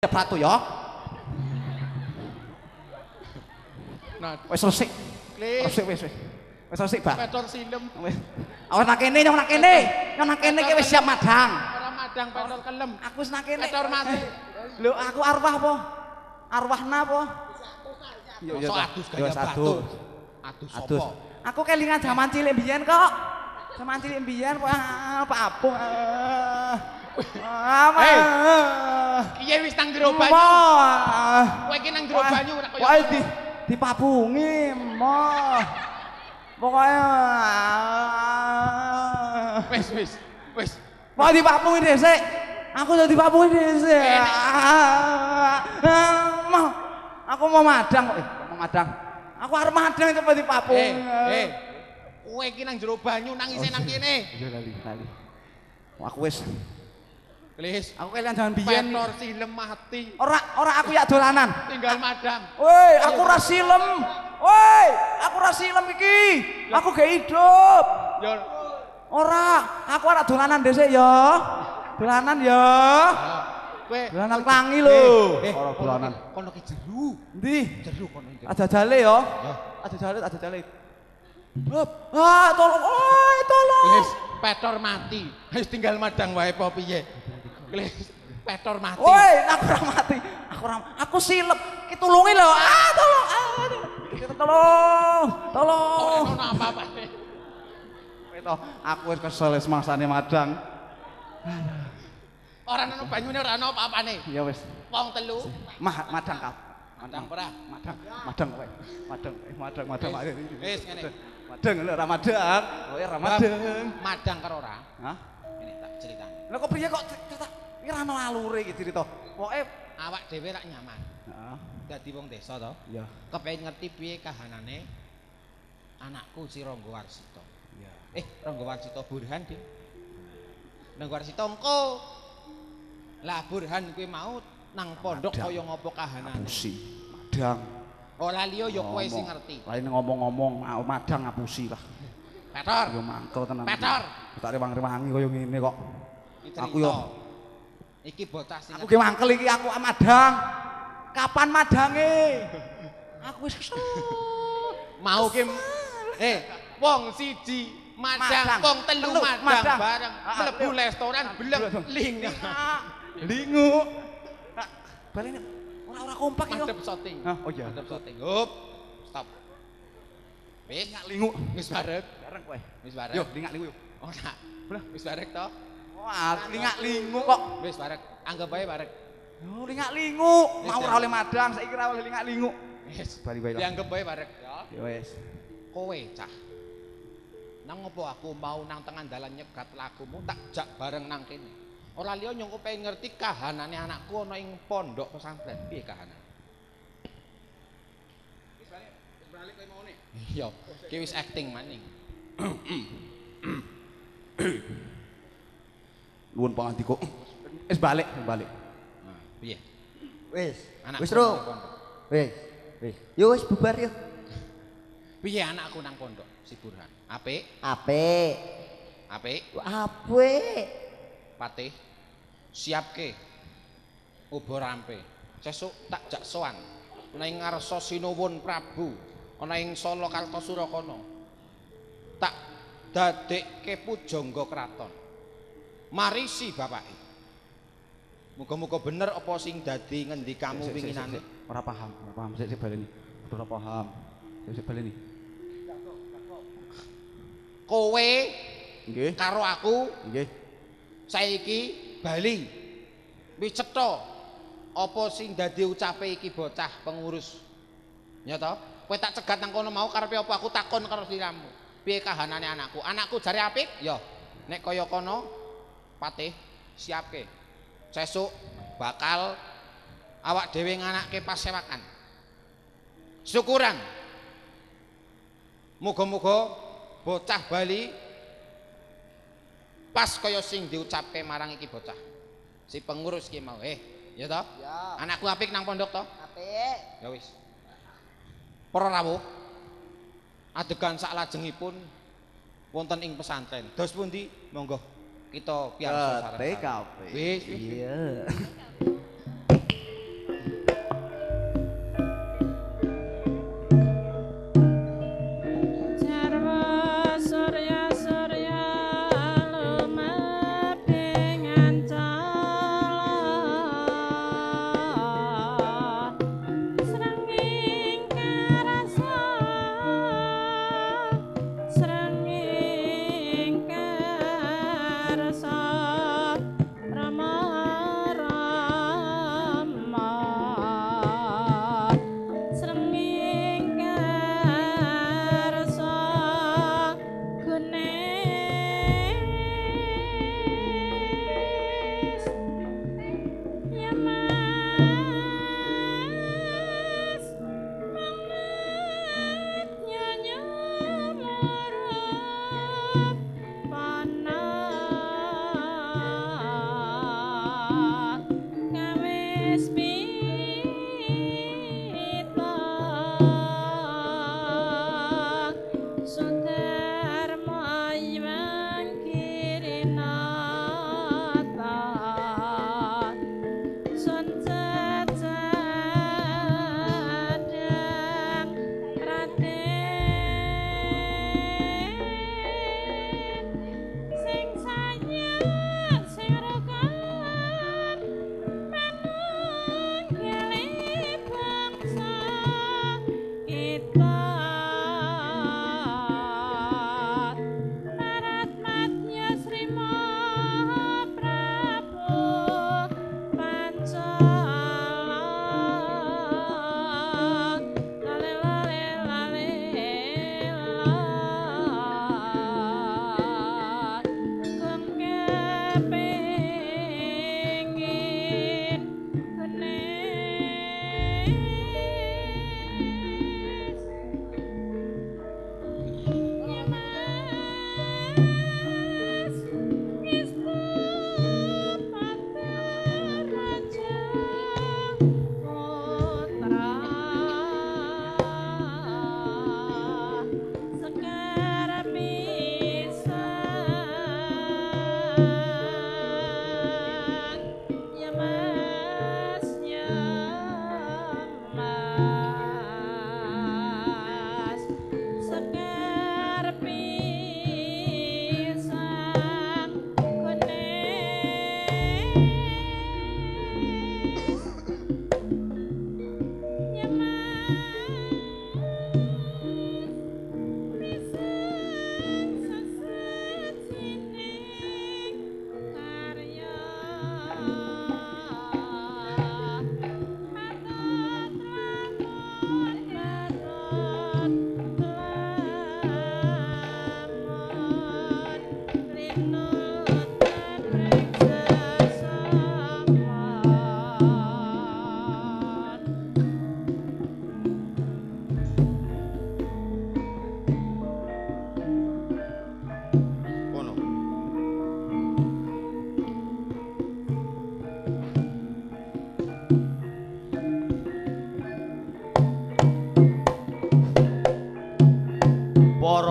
Pratu ya. Nah, wis resik. Resik wis wis. Wis resik, Pak. Petor sindem. Awas nak kene, nang kene. Nang kene iki wis siap madang. Ora madang petor kelem. Aku wis nang kene. Petor mati. Lho, aku arwah apa? Arwahna apa? Yo yo. Adus gaya batu. Adus sapa? Aku kelingan jaman cilik mbiyen kok. Jaman cilik mbiyen Pak Apung. Iya wis nang jero banyu. Kowe iki nang jero banyu ora koyo. Kowe dipapungi, moh. Pokoke wis wis wis. Mau dipapungi dhisik. Aku udah dipapungi dhisik. Moh. Aku mau madang kok. Mau madang. Aku arep madang coba dipapungi. Eh. Kowe iki nang jero banyu nangise nang kene. Iya lali lali. Aku wis Please. Aku kalian jangan biyen petor silem mati. Ora aku ya dolanan. Tinggal madang. Woi, aku ora silem. Woi, aku ora silem iki. Aku gak hidup. Yo. Ora, aku ora dolanan dhisik ya. Dolanan ya. Kowe dolanan tangi lho. Ora dolanan. Kono ki jeru. Endi? Jeru kono iki. Ada jale ya. Ada jale, ada jale. Hop. Ah, tolong. Oi, tolong. Please, petor mati. Wis tinggal madang wae apa piye? Petor mati. Woi, aku ora mati. Aku silep. Ki tulungi lho. Ah, tolong. Tolong. Tolong. Ora apa-apa. Kowe to, aku wis kesel wis masane madang. Ora ana banyune, ora ana apa-apane. Ya wis. Wong telu. Madang kau. Madang ora? Madang. Madang kowe. Madang. Madang. Wis ngene. Madang lho, ora madang. Kowe ora madang. Madang karo ora? Hah? Ngene tak critani. Lha kok priye kok cerita iki ra ono alure iki cerita. Pokoke awak dhewe ra nyaman. Heeh. Dadi wong desa to. Iya. Kepengin ngerti piye kahanane anakku si Ronggo Warsito. Iya. Ronggo Warsito Burhan Dik. Ronggo Warsito engko. Lah Burhan kuwi mau nang pondok kaya ngopo kahanane? Ngapusi. Madang. Ora liya ya kowe sing ngerti. Lah ngomong-ngomong madang ngapusi lah. Petor. Ya mangkel tenan. Petor. Tak rewang-rewangi kaya ngene kok. Aku yo. Iki bocah sing aku ki mangkel iki aku madang. Kapan madange? Aku wis kesel. Mau ki wong siji madang, wong telu madang bareng mlebu restoran blek linga. Lingu. Balene ora kompak iki. Madep syuting. Oh iya. Madep syuting. Hop. Stop. Wis ngak lingu wis bareng. Bareng kowe. Wis bareng. Yo ngak lingu yo. Ora. Blah wis bareng to. Wah, lingak-lingu kok. Wis barek, anggap wae barek. Yo lingak-lingu, mau ora oleh madang, saiki ora oleh lingak-lingu. Wis, bali wae. Dianggep wae barek ya. Ya wis. Kowe cah. Nang opo aku mau nang tengah dalan nyegat lakumu tak jak bareng nang kene. Ora liya nyong pengen ngerti kahanane anakku ana ing pondok pesantren piye kahanane. Wis balik, balik kowe mau ne. Iya, ki wis acting maning. Luwun pangandika. Wis balik, balik. Nah, piye? Wis. Wis, Ro. Wis. Wis. Yo wis bubar yo. Piye anakku nang pondok si Burhan? Apik? Apik. Apik? Apik. Patih. Siapke. Obor rampe. Sesuk tak jak sowan. Ana ing ngarsa Sinuwun Prabu, ana ing Sala Kartosurakana. Tak dadekke pujangga kraton. Marisi bapake. Muga-muga bener apa sing dadi ngendikamu winginane. Ora paham, ora paham sik baleni. Ora paham. Sik baleni. Kowe nggih karo aku nggih. Saiki bali. Wis cetha apa sing dadi ucape iki bocah pengurus. Ya ta? Kowe tak cegat nang kono mau karepe apa aku takon karo sliramu. Piye kahanane anakku? Anakku jare apik? Ya. Nek kaya kono Patih, siapke. Sesuk bakal awak dhewe nganakke pasewakan. Syukuran. Muga-muga bocah Bali pas kaya sing diucapke marang iki bocah. Si pengurus ki mau. Ya toh? Ya. Anakku apik nang pondok toh? Apik. Ya wis. Para rawuh. Adegan sak lajengipun wonten ing pesantren. Dos pundi? Monggo. Kita pian sasaran. TKP. Iya.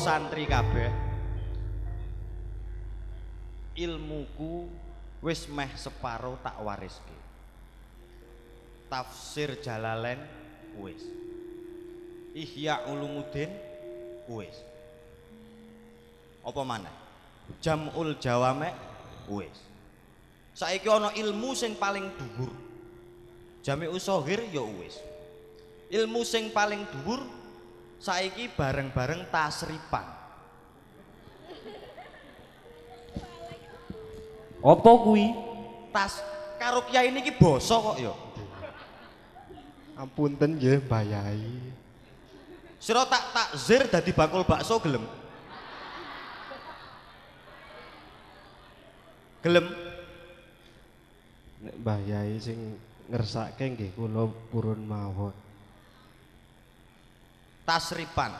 Santri kabeh ilmuku wis meh separo tak wariske. Tafsir Jalalain wis, Ihya Ulumuddin wis, apa maneh Jamul Jawame wis. Saiki ana ilmu sing paling dhuwur, Jami'us Shaghir ya wis. Ilmu sing paling dhuwur saiki bareng-bareng tasripan. Apa kuwi? Tas karo kiai niki basa kok ya. Ampunten nggih Mbah Yai. Sira tak takzir dadi bakul bakso gelem. Gelem. Nek Mbah Yai sing ngersake nggih kula purun mawon. Tasripan,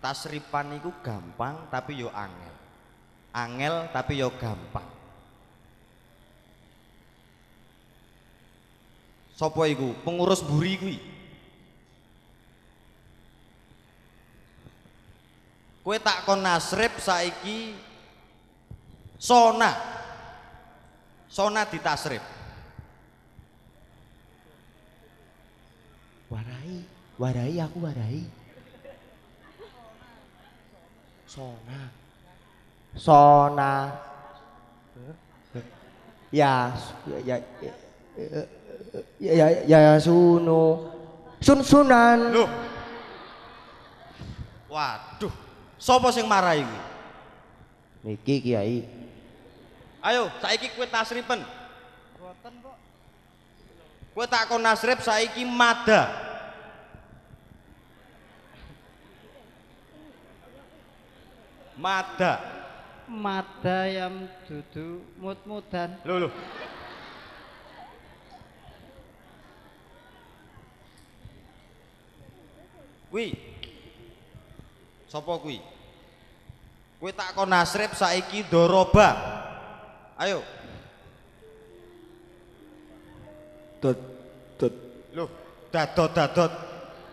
tasripan itu gampang tapi yo angel, angel tapi yo gampang. Sopo iku pengurus buri kuwi. Kowe tak kon nasrib saiki sona, sona ditasrib. Warai, warai aku warai. Sona, sona, ya suno, sunsunan. Loh, waduh, sopo sing marai iki? Niki kiai. Ayo, saiki kowe tasripen. Mboten, Pak. Kowe tak kon nasrib saiki mada. Mada, mada yang dudu mut-mudan. Loh, loh. Kuwi sapa kuwi? Kuwi tak kon nasrib saiki doroba. Ayo. Dot dot. Loh, dadot dadot.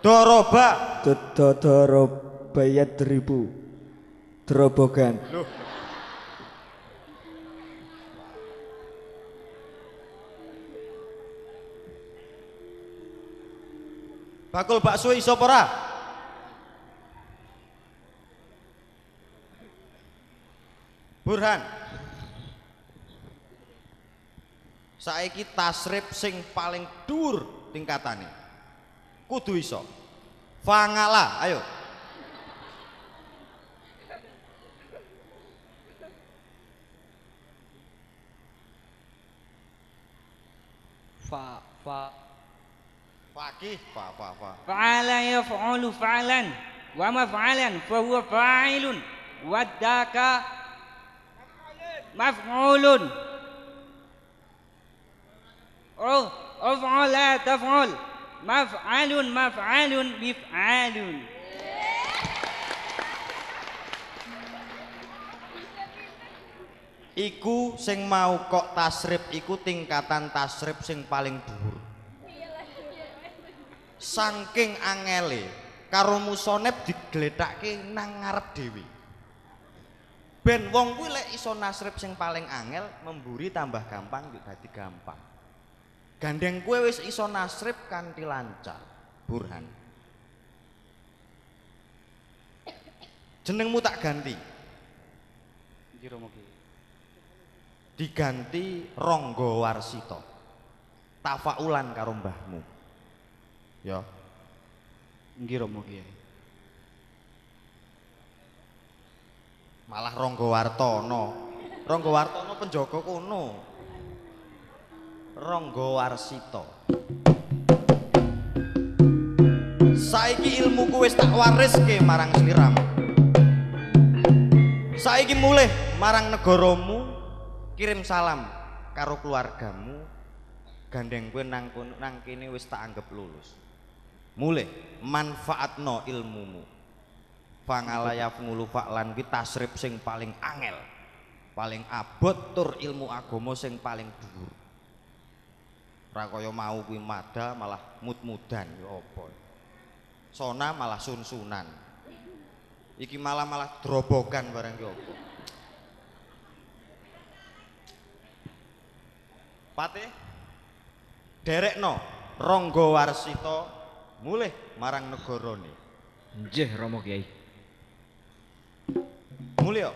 Doroba. Dodot doroba ya ribu. Terobogan. Loh. Bakul bakso iso apa ora? Burhan. Saiki tasrif sing paling dhuwur tingkatane. Kudu iso. Fangala, ayo. Faqih fa'ala yaf'alu fa'lan wa maf'alan fa huwa fa'ilun wa daka maf'ulun uf'ala taf'ul maf'alun maf'alun mif'alun. Iku sing mau kok tasrif iku tingkatan tasrif sing paling dhuwur. Saking angele karo musonep diglethake nang ngarep dhewe. Ben wong kuwi lek iso nasrif sing paling angel memburi tambah gampang yo dadi gampang. Gandeng kowe wis iso nasrif kanthi lancar. Burhan. Jenengmu tak ganti. Iki romoki. Diganti Ronggo Warsito, tafaulan karo mbahmu, ya, nggih Romo Kiai. Malah Ronggo Wartono, Ronggo Wartono penjaga kono, Ronggo Warsito. Saiki ilmuku wis tak wariske marang sliramu. Saiki mulih marang negaramu. Kirim salam karo keluargamu, gandeng gue nang kene wis tak anggap lulus. Mulai manfaatno ilmumu. Fangalayaf ngulu faklan wi tasrif sing paling angel, paling abot tur ilmu agama sing paling dhuwur. Ora kaya mau kuwi mada malah mud-mudan ya apa. Sona malah sun-sunan. Iki malah drobokan barang ya apa. Pate derekno Ronggo Warsito mulih marang negarane. Nggih Rama Kyai. Mulya.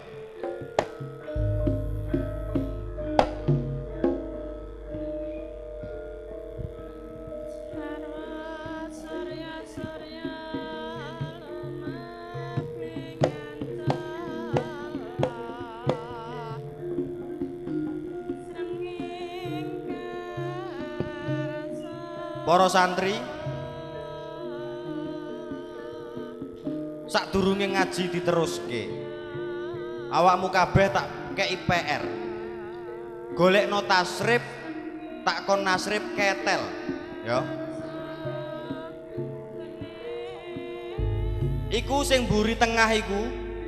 Para santri sadurunge ngaji diteruske awakmu kabeh tak kei PR golekno tasrif tak kon nasrif ketel ya iku sing mburi tengah iku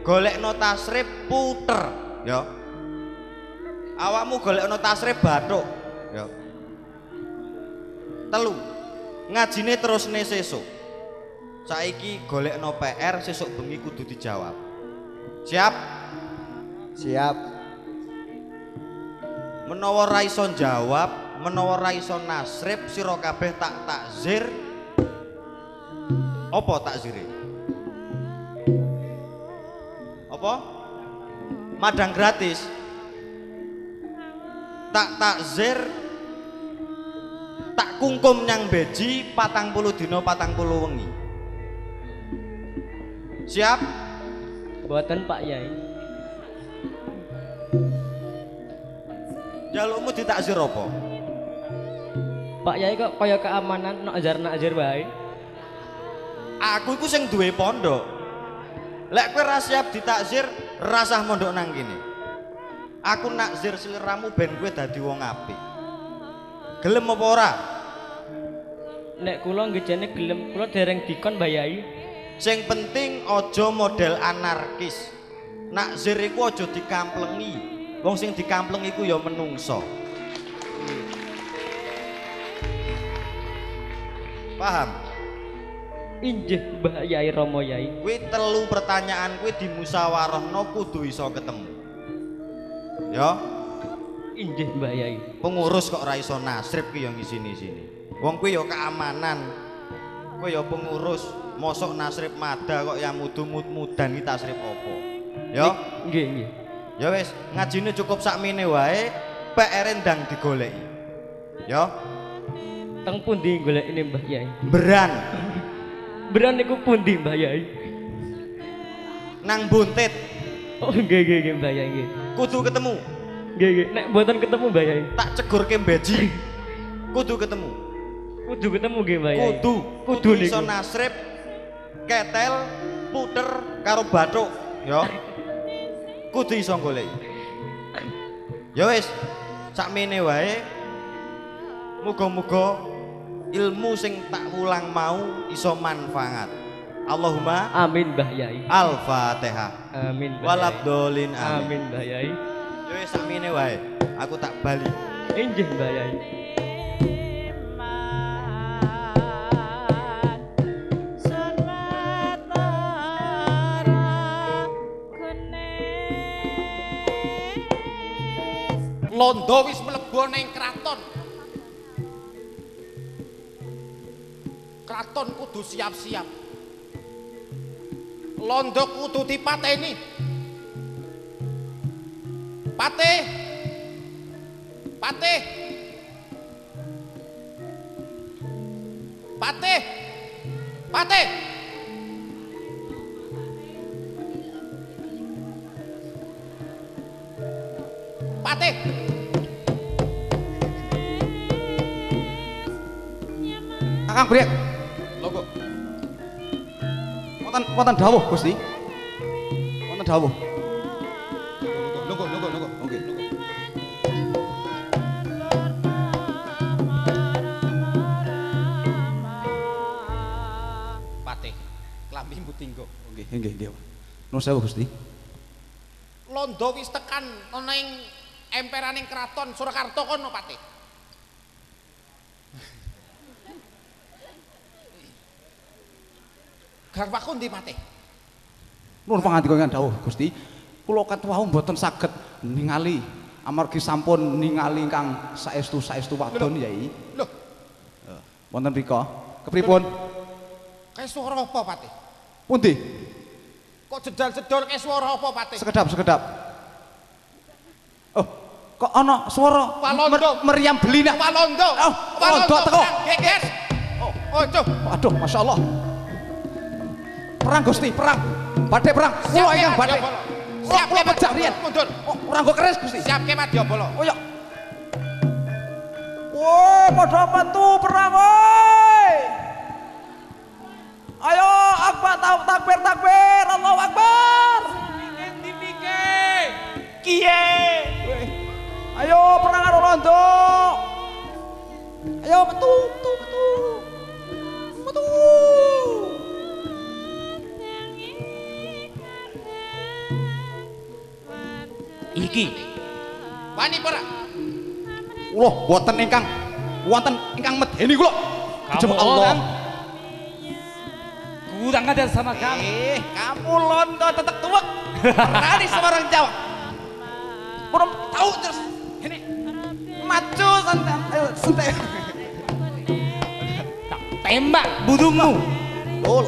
golekno tasrif puter ya awakmu golekno tasrif bathuk ya telu ngajine terusne sesuk saiki golekno PR sesuk bengi kudu dijawab. Siap? Siap. Menawa ra iso jawab, menawa ra iso nasrif sira kabeh tak takzir. Apa takzire? Apa? Madang gratis. Tak takzir tak kungkum nyang beji 40 dina 40 wengi. Siap? Mboten Pak Yai. Jalukmu ditakzir apa? Pak Yai kok kaya keamanan nakzir wae. Aku iku sing duwe pondok. Lek kowe ra siap ditakzir, rasah mondok nang kene. Aku nakzir sliramu ben kowe dadi wong apik. Gelem apa ora? Nek kula ngejane gelem, kula dereng dikon Mbah Yai. Sing penting aja model anarkis. Nakzir iku aja dikamplengi. Wong sing dikamplengi iku ya menungso. Paham? Injih Mbah Yai Rama Yai. Kuwi 3 pertanyaan kuwi dimusyawarahno kudu iso ketemu. Ya. Injih Mbah Yai. Pengurus kok ra iso nasrif ki yo ngisini-sini. Wong kuwi yo keamanan. Kowe ya pengurus, mosok nasrip mada kok ya mudu-mudan iki tasrip apa? Ya, nggih nggih. Ya wis, ngajine cukup sakmene wae, PR-e ndang digoleki. Ya. Teng pundi golekine Mbah Yai? Beran. Beran niku pundi Mbah Yai? Nang buntit. Oh nggih nggih Mbah Yai nggih. Kudu ketemu. Nggih nggih, nek mboten ketemu Mbah Yai, tak cegurke mbeji. Kudu ketemu. Kudu ketemu nggih Mbah Yai. Kudu iso nasrip ketel puter karo bathuk ya. Kudu iso goleki. Ya wis, sakmene wae. Muga-muga ilmu sing tak ulang mau iso manfaat. Allahumma amin Mbah Yai. Al-Fatihah. Amin. Walabdolin amin Mbah Yai. Ya wis sakmene wae. Aku tak bali. Inggih Mbah Yai. Londo wis mlebu ning kraton. Kraton kudu siap-siap. Londo kudu dipateni. Patih. Patih. Patih. Patih. Patih. Kang Brek. Lho kok. Wonten dawuh Gusti. Wonten dawuh. Lho kok. Nggih. Patih. Klambimu tinggo. Nggih. Nuwun sewu Gusti. Londo wis tekan ana ing emperaning kraton Surakarta kono Patih. Garwakku ndi Patih? Nuwun pangandika ingkang dawuh Gusti, kula katuwuh mboten saged ningali amargi sampun ningali ingkang saestu-saestu wadon Yai. Lho. Wonten mriku kepripun? Keswara apa Patih? Pundi? Kok jedal-jedol keswara apa Patih? Sekedap. Oh, kok ana swara meriam belina? Walanda. Oh, Walanda teko. Geges. Oh, aduh. Waduh, masyaallah. Perang Gusti, perang. Badhe perang. Kula ingkang badhe. Kula pejah riyen. Mundur. Ora nggo keris Gusti. Siap ke Madyabala. Oyo. Wo, padha metu perang oi. Ayo, akbar takbir. Allahu Akbar. Dipike. Kiye. Ayo perang karo Londo. Ayo metu. Metu. Iki wani para kula wonten ingkang medeni kula kejeng Allah kurang ajar sama kami. Kamu Londo tetek tuwek berani Semarang Jawa kurang tahu terus ini maju santai tak tembak budungmu lho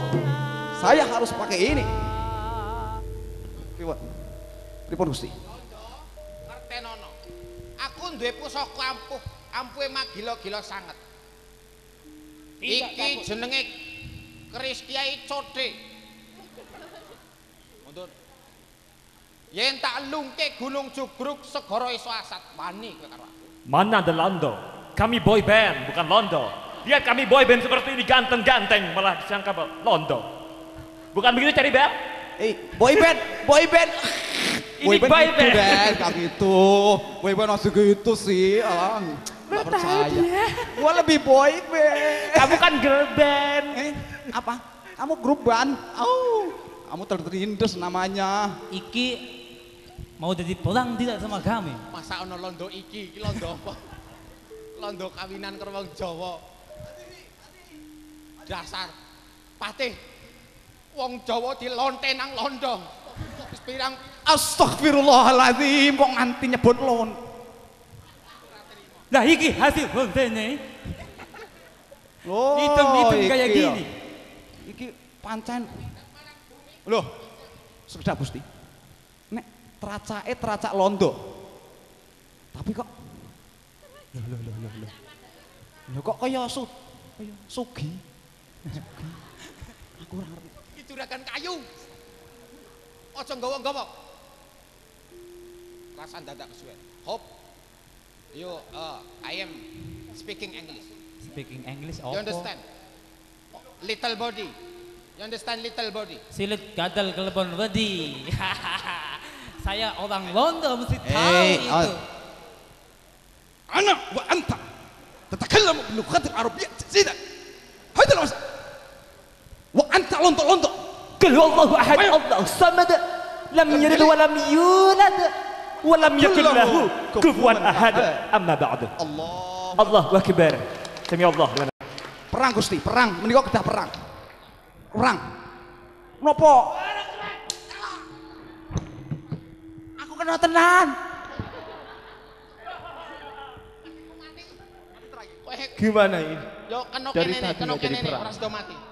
saya harus pakai ini pripun Gusti Nono, aku duwe pusaka ampuhe magila-gila sanget. Iki jenenge keris Kiai Codhe. Mundur. Yen tak lungke Gunung Jubruk segara iso asat wani kowe karo aku. Mana the Londo? Kami boy band bukan Londo. Lihat kami boy band seperti ini ganteng-ganteng malah disangka Londo. Bukan begitu cari bel? Boy band. Ini boyband kayak gitu, boyband masih gitu sih, alang nggak percaya. Gua lebih boyband. Kamu kan girl band. Apa? Kamu grup band? Oh, kamu terterindes namanya. Iki mau jadi pulang tidak sama kami? Masa ono Londo iki Londo apa? Londo kawinan karo wong Jawa. Dasar Patih, wong Jawa dilonte nang Londo. Pirang astagfirullahaladzim kok nganti nyebut lon. Nah iki hasil lontene. Loh, hitam-hitam kayak gini. pancen. Loh, sekedar Gusti. Nek teracake teracak londo. Tapi kok loh kok kaya sugi. Aku ora ngerti. Iki juragan kayu. Aja nggawa-nggawa. Kasan dadak kesuwen. Hop. Yo, I am speaking English. Speaking English, oh. You understand? Little body. You understand little body? Silit gadal kelebon body. Saya orang Londo mesti tahu itu. Ana wa anta tatakallamu bil lughati al-arabiyyah zidan. Hadal wa anta Londo. Qul huwallahu ahad, Allahus samad, lam yalid wa lam yulad. Walam yakul lahu kufuwan ahad. Amma ba'du. Allahu akbar. Sami Allah. Perang Gusti, perang menika kedah perang. Perang. Napa? Aku kena tenan. Gimana ini? Yo kena kene, ora sedo mati.